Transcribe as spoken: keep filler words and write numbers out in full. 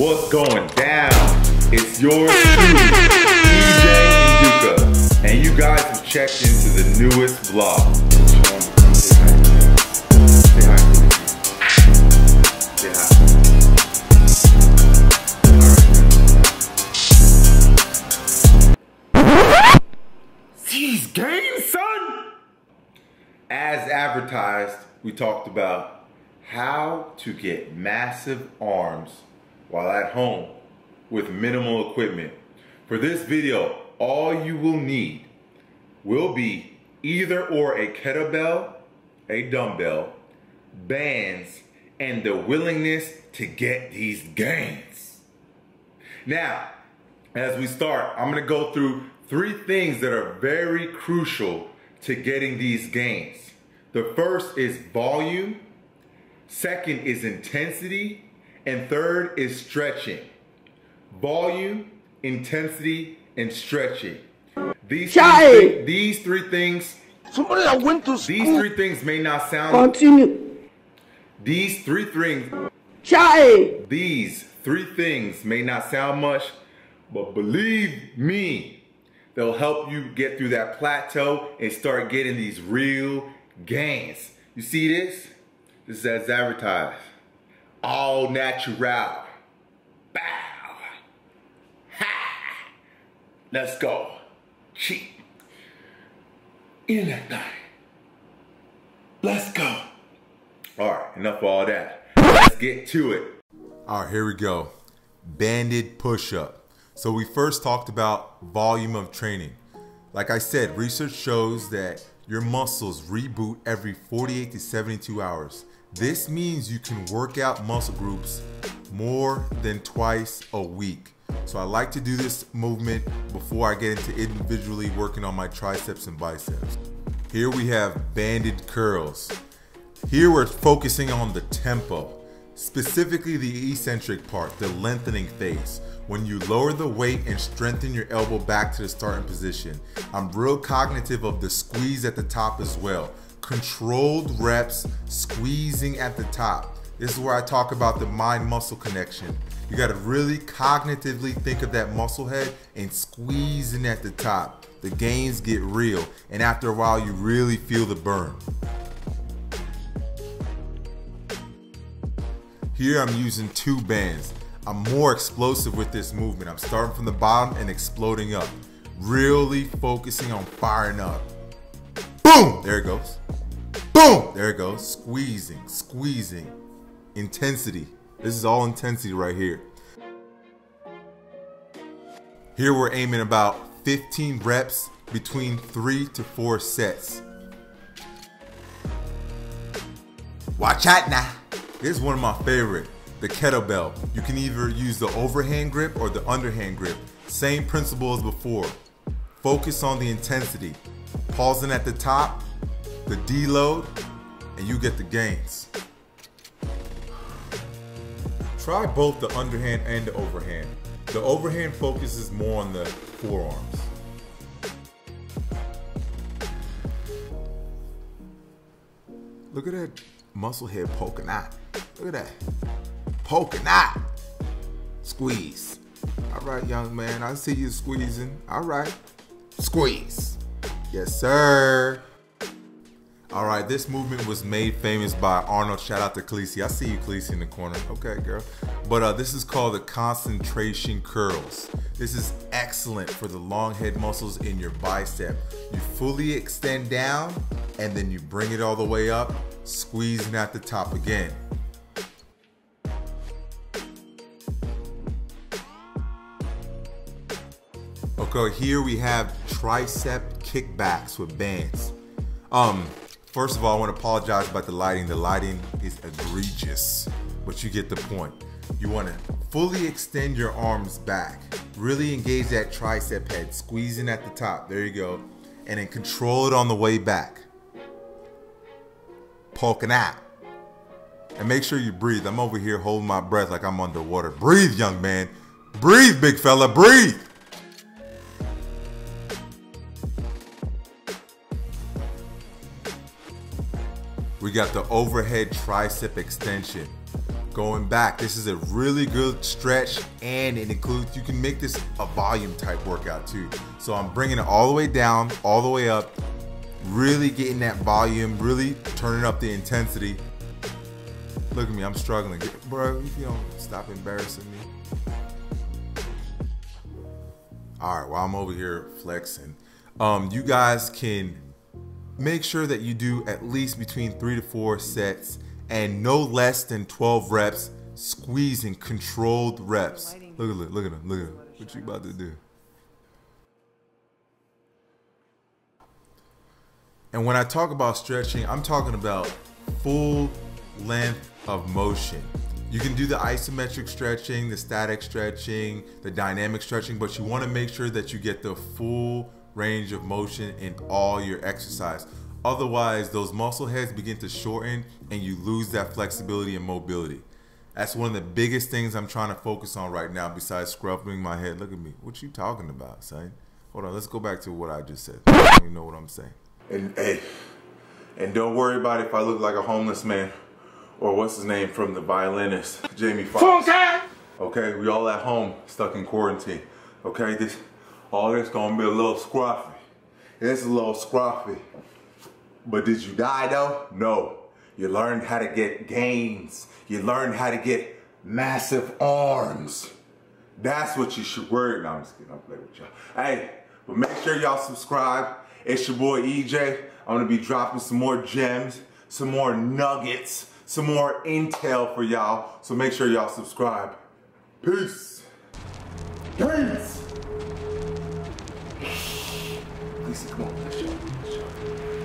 What's going down? It's your dude, E J Nduka, and you guys have checked into the newest vlog. Say hi. Say hi. Say hi. She's game, son! As advertised, we talked about how to get massive arms while at home with minimal equipment. For this video, all you will need will be either or a kettlebell, a dumbbell, bands, and the willingness to get these gains. Now, as we start, I'm gonna go through three things that are very crucial to getting these gains. The first is volume. Second is intensity, and third is stretching. Volume, intensity, and stretching. These three, these three things. Somebody that went to school. These three things may not sound. Continue. These three things. Child. These three things may not sound much, but believe me, they'll help you get through that plateau and start getting these real gains. You see this? This is as advertised. All natural. Bow. Ha. Let's go. Cheat. In that night. Let's go. Alright, enough of all that. Let's get to it. Alright, here we go. Banded push-up. So we first talked about volume of training. Like I said, research shows that your muscles reboot every forty-eight to seventy-two hours. This means you can work out muscle groups more than twice a week. So I like to do this movement before I get into individually working on my triceps and biceps. Here we have banded curls. Here we're focusing on the tempo, specifically the eccentric part, the lengthening phase. When you lower the weight and strengthen your elbow back to the starting position. I'm real cognitive of the squeeze at the top as well. Controlled reps, squeezing at the top. This is where I talk about the mind-muscle connection. You gotta really cognitively think of that muscle head and squeezing at the top. The gains get real, and after a while you really feel the burn. Here I'm using two bands. I'm more explosive with this movement. I'm starting from the bottom and exploding up. Really focusing on firing up. Boom, there it goes. Boom, there it goes. Squeezing, squeezing. Intensity. This is all intensity right here. Here we're aiming about fifteen reps between three to four sets. Watch out now. This is one of my favorite, the kettlebell. You can either use the overhand grip or the underhand grip. Same principle as before. Focus on the intensity. Pausing at the top, the deload, and you get the gains. Try both the underhand and the overhand. The overhand focuses more on the forearms. Look at that muscle head poking out. Look at that. Poking out. Squeeze. All right, young man. I see you squeezing. All right. Squeeze. Yes, sir. All right, this movement was made famous by Arnold. Shout out to Khaleesi. I see you, Khaleesi, in the corner. Okay, girl. But uh, this is called the concentration curls. This is excellent for the long head muscles in your bicep. You fully extend down, and then you bring it all the way up, squeezing at the top again. Okay, here we have tricep kickbacks with bands. Um, first of all, I want to apologize about the lighting. The lighting is egregious, but you get the point. You want to fully extend your arms back. Really engage that tricep head, squeezing at the top. There you go. And then control it on the way back. Poking out. And make sure you breathe. I'm over here holding my breath like I'm underwater. Breathe, young man. Breathe, big fella. Breathe. We got the overhead tricep extension. going back. This is a really good stretch, and it includes, you can make this a volume type workout too. So I'm bringing it all the way down, all the way up, really getting that volume, really turning up the intensity. Look at me, I'm struggling. Bro, you don't stop embarrassing me. All right, well, I'm over here flexing. Um, you guys can make sure that you do at least between three to four sets and no less than twelve reps, squeezing controlled reps. Look at him, look at him, look at him. What you about to do? And when I talk about stretching, I'm talking about full length of motion. You can do the isometric stretching, the static stretching, the dynamic stretching, but you want to make sure that you get the full range of motion in all your exercise. Otherwise, those muscle heads begin to shorten and you lose that flexibility and mobility. That's one of the biggest things I'm trying to focus on right now besides scrubbing my head. Look at me. What you talking about, son? Hold on. Let's go back to what I just said. You know what I'm saying. And, hey, and don't worry about it if I look like a homeless man. Or what's his name from The Violinist, Jamie Foxx. Okay, we all at home, stuck in quarantine. Okay, this, all this gonna be a little scruffy. It's a little scruffy. But did you die though? No. You learned how to get gains. You learned how to get massive arms. That's what you should worry. No, I'm just kidding, I'm playing with y'all. Hey, but make sure y'all subscribe. It's your boy E J. I'm gonna be dropping some more gems, some more nuggets, some more intel for y'all, so make sure y'all subscribe. Peace. Peace. Khaleesi, come on, let's show. Let's show.